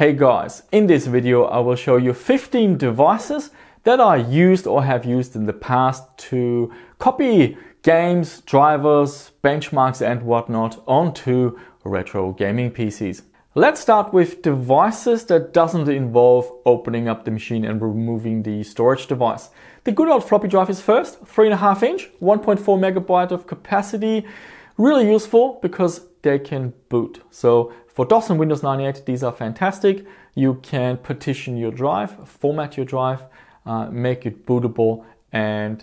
Hey guys, in this video I will show you 15 devices that I used or have used in the past to copy games, drivers, benchmarks and whatnot onto retro gaming PCs. Let's start with devices that doesn't involve opening up the machine and removing the storage device. The good old floppy drive is first, 3.5 inch, 1.4 megabyte of capacity. Really useful because they can boot. So for DOS and Windows 98, these are fantastic. You can partition your drive, format your drive, make it bootable and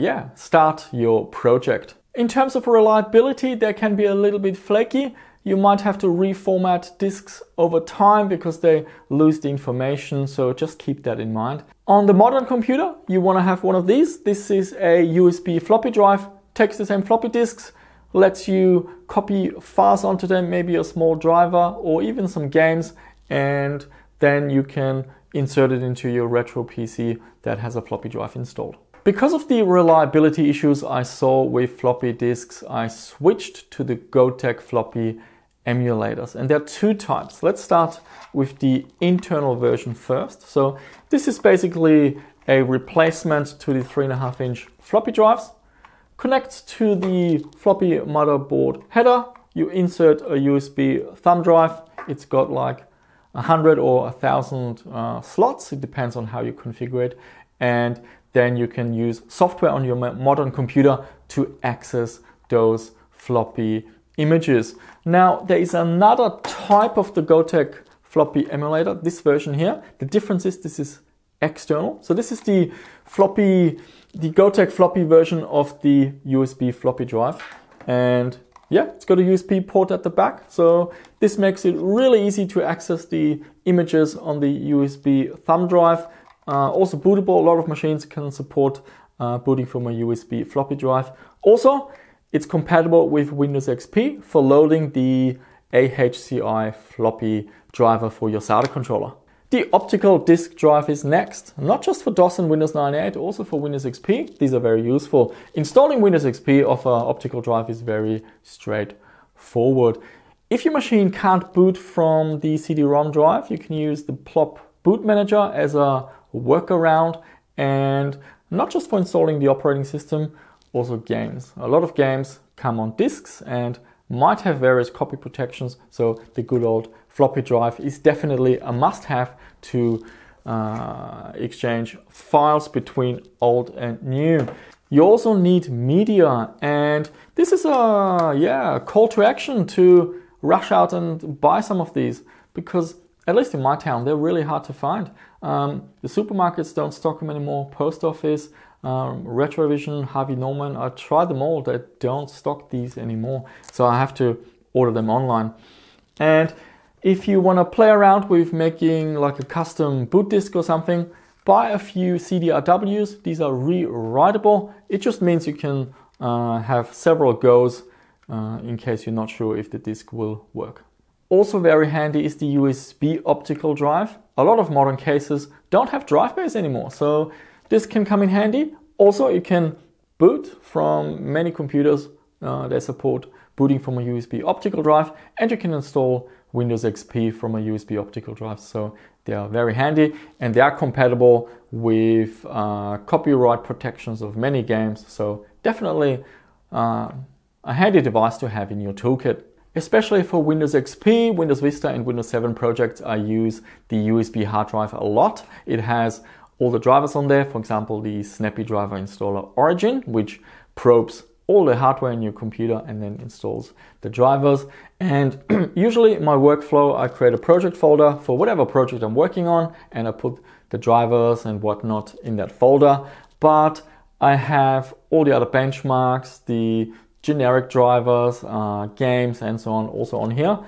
yeah, start your project. In terms of reliability, they can be a little bit flaky. You might have to reformat disks over time because they lose the information, so just keep that in mind. On the modern computer, you want to have one of these. This is a USB floppy drive, takes the same floppy disks, lets you copy files onto them, maybe a small driver or even some games, and then you can insert it into your retro PC that has a floppy drive installed. Because of the reliability issues I saw with floppy disks, I switched to the Gotek floppy emulators. And there are two types. Let's start with the internal version first. So this is basically a replacement to the 3.5 inch floppy drives. Connects to the floppy motherboard header. You insert a USB thumb drive. It's got like 100 or 1,000 slots. It depends on how you configure it. And then you can use software on your modern computer to access those floppy images. Now, there is another type of the Gotek floppy emulator, this version here. The difference is this is external. So this is the Gotek floppy version of the USB floppy drive. And yeah, it's got a USB port at the back. So this makes it really easy to access the images on the USB thumb drive. Also bootable, a lot of machines can support booting from a USB floppy drive. Also, it's compatible with Windows XP for loading the AHCI floppy driver for your SATA controller. The optical disk drive is next, not just for DOS and Windows 98, also for Windows XP. These are very useful. Installing Windows XP off an optical drive is very straightforward. If your machine can't boot from the CD-ROM drive, you can use the PLOP boot manager as a workaround, and not just for installing the operating system, also games. A lot of games come on disks and might have various copy protections, so the good old floppy drive is definitely a must-have to exchange files between old and new. You also need media, and this is a call to action to rush out and buy some of these, because at least in my town, they're really hard to find. The supermarkets don't stock them anymore, post office, Retrovision, Harvey Norman, I tried them all, they don't stock these anymore. So I have to order them online. And if you want to play around with making like a custom boot disk or something, buy a few CDRWs, these are rewritable. It just means you can have several goes in case you're not sure if the disk will work. Also very handy is the USB optical drive. A lot of modern cases don't have drive bays anymore, so this can come in handy. Also, you can boot from many computers. They support booting from a USB optical drive, and you can install Windows XP from a USB optical drive. So they are very handy, and they are compatible with copyright protections of many games. So definitely a handy device to have in your toolkit. Especially for Windows XP, Windows Vista and Windows 7 projects, I use the USB hard drive a lot. It has all the drivers on there, for example, the Snappy driver installer Origin, which probes all the hardware in your computer and then installs the drivers. And usually in my workflow, I create a project folder for whatever project I'm working on, and I put the drivers and whatnot in that folder. But I have all the other benchmarks, the generic drivers, games and so on also on here.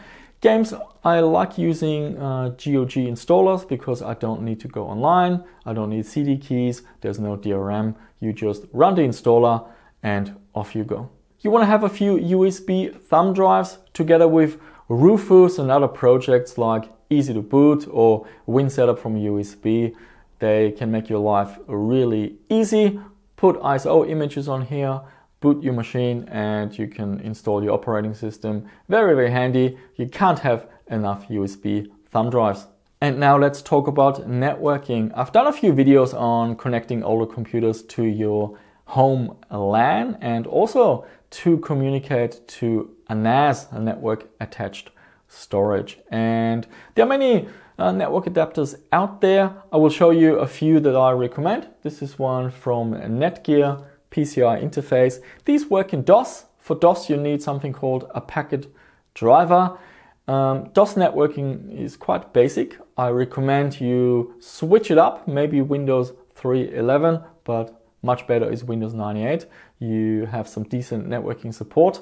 Games, I like using GOG installers because I don't need to go online, I don't need CD keys, there's no DRM, you just run the installer and off you go. You want to have a few USB thumb drives together with Rufus and other projects like Easy to Boot or Win Setup from USB. They can make your life really easy. Put ISO images on here, boot your machine and you can install your operating system. Very, very handy. You can't have enough USB thumb drives. And now let's talk about networking. I've done a few videos on connecting older computers to your home LAN and also to communicate to a NAS, a network attached storage. And there are many network adapters out there. I will show you a few that I recommend. This is one from Netgear, PCI interface. These work in DOS. For DOS, you need something called a packet driver. DOS networking is quite basic. I recommend you switch it up, maybe Windows 3.11, but much better is Windows 98. You have some decent networking support.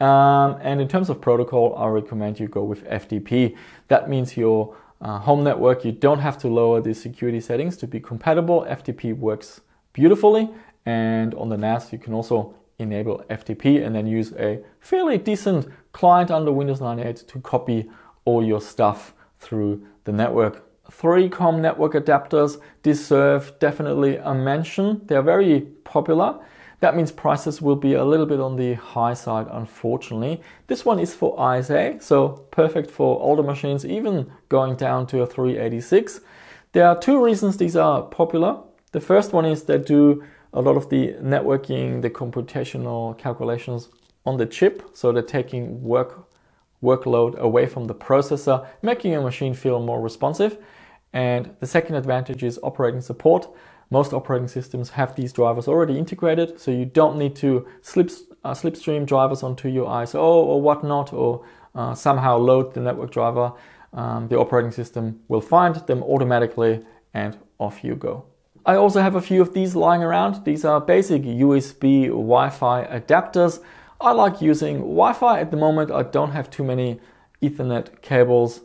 And in terms of protocol, I recommend you go with FTP. That means your home network, you don't have to lower the security settings to be compatible. FTP works beautifully. And on the NAS, you can also enable FTP and then use a fairly decent client under Windows 98 to copy all your stuff through the network. 3Com network adapters deserve definitely a mention. They're very popular. That means prices will be a little bit on the high side, unfortunately. This one is for ISA, so perfect for older machines, even going down to a 386. There are two reasons these are popular. The first one is they do a lot of the networking, the computational calculations on the chip. So they're taking workload away from the processor, making your machine feel more responsive. And the second advantage is operating support. Most operating systems have these drivers already integrated, so you don't need to slipstream drivers onto your ISO or whatnot, or somehow load the network driver. The operating system will find them automatically and off you go. I also have a few of these lying around. These are basic USB Wi-Fi adapters. I like using Wi-Fi at the moment. I don't have too many Ethernet cables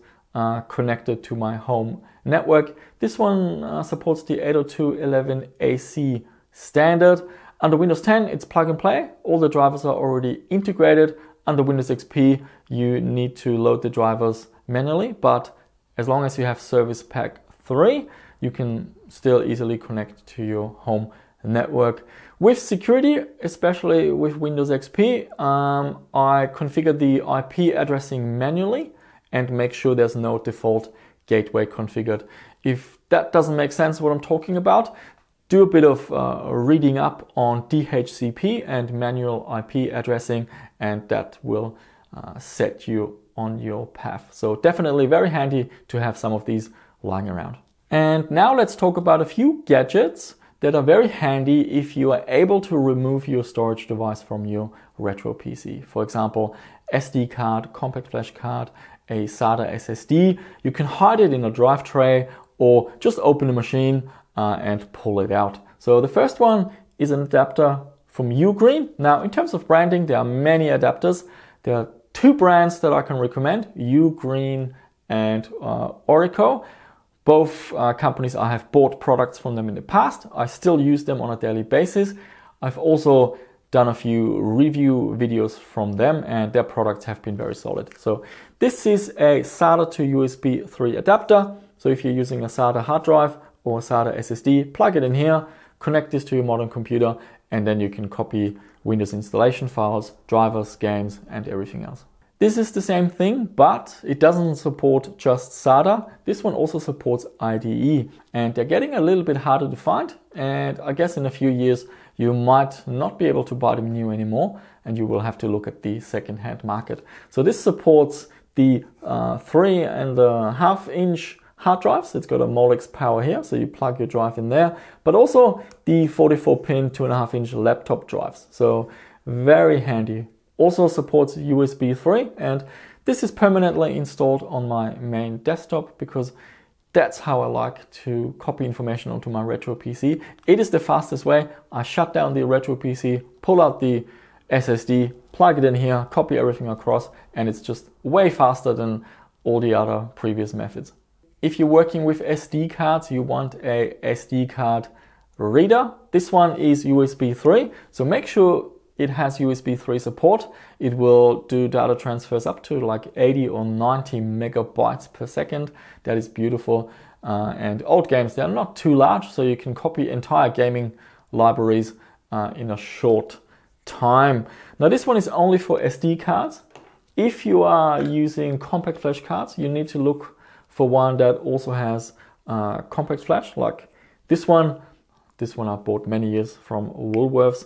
connected to my home network. This one supports the 802.11ac standard. Under Windows 10, it's plug and play. All the drivers are already integrated. Under Windows XP, you need to load the drivers manually, but as long as you have Service Pack 3, you can still easily connect to your home network. With security, especially with Windows XP, I configure the IP addressing manually and make sure there's no default gateway configured. If that doesn't make sense what I'm talking about, do a bit of reading up on DHCP and manual IP addressing, and that will set you on your path. So definitely very handy to have some of these lying around. And now let's talk about a few gadgets that are very handy if you are able to remove your storage device from your retro PC. For example, SD card, compact flash card, a SATA SSD. You can hide it in a drive tray or just open the machine and pull it out. So the first one is an adapter from Ugreen. Now, in terms of branding, there are many adapters. There are two brands that I can recommend, Ugreen and Orico. Both companies, I have bought products from them in the past. I still use them on a daily basis. I've also done a few review videos from them, and their products have been very solid. So this is a SATA to USB 3 adapter. So if you're using a SATA hard drive or a SATA SSD, plug it in here, connect this to your modern computer, and then you can copy Windows installation files, drivers, games, and everything else. This is the same thing, but it doesn't support just SATA. This one also supports IDE, and they're getting a little bit harder to find. And I guess in a few years, you might not be able to buy them new anymore, and you will have to look at the second-hand market. So this supports the 3.5-inch hard drives. It's got a Molex power here, so you plug your drive in there, but also the 44-pin 2.5-inch laptop drives. So very handy. Also supports USB 3, and this is permanently installed on my main desktop because that's how I like to copy information onto my retro PC. It is the fastest way. I shut down the retro PC, pull out the SSD, plug it in here, copy everything across, and it's just way faster than all the other previous methods. If you're working with SD cards, you want a SD card reader. This one is USB 3, so make sure it has USB 3 support. It will do data transfers up to like 80 or 90 megabytes per second. That is beautiful. And old games, they're not too large, so you can copy entire gaming libraries in a short time. Now this one is only for SD cards. If you are using compact flash cards, you need to look for one that also has compact flash, like this one. This one I bought many years from Woolworths.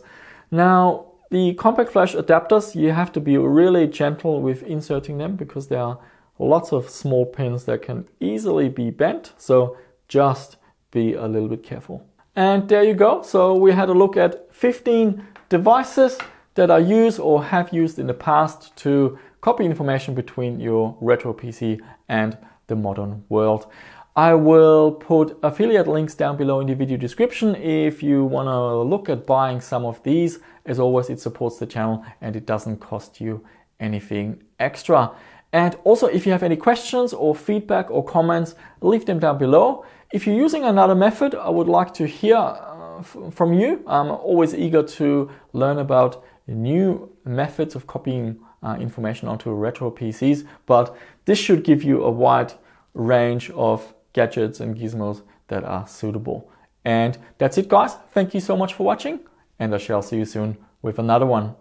Now, the compact flash adapters, you have to be really gentle with inserting them because there are lots of small pins that can easily be bent. So just be a little bit careful. And there you go. So we had a look at 15 devices that I use or have used in the past to copy information between your retro PC and the modern world. I will put affiliate links down below in the video description if you want to look at buying some of these. As always, it supports the channel and it doesn't cost you anything extra. And also, if you have any questions or feedback or comments, leave them down below. If you're using another method, I would like to hear from you. I'm always eager to learn about new methods of copying information onto retro PCs, but this should give you a wide range of gadgets and gizmos that are suitable. And that's it, guys. Thank you so much for watching, and I shall see you soon with another one.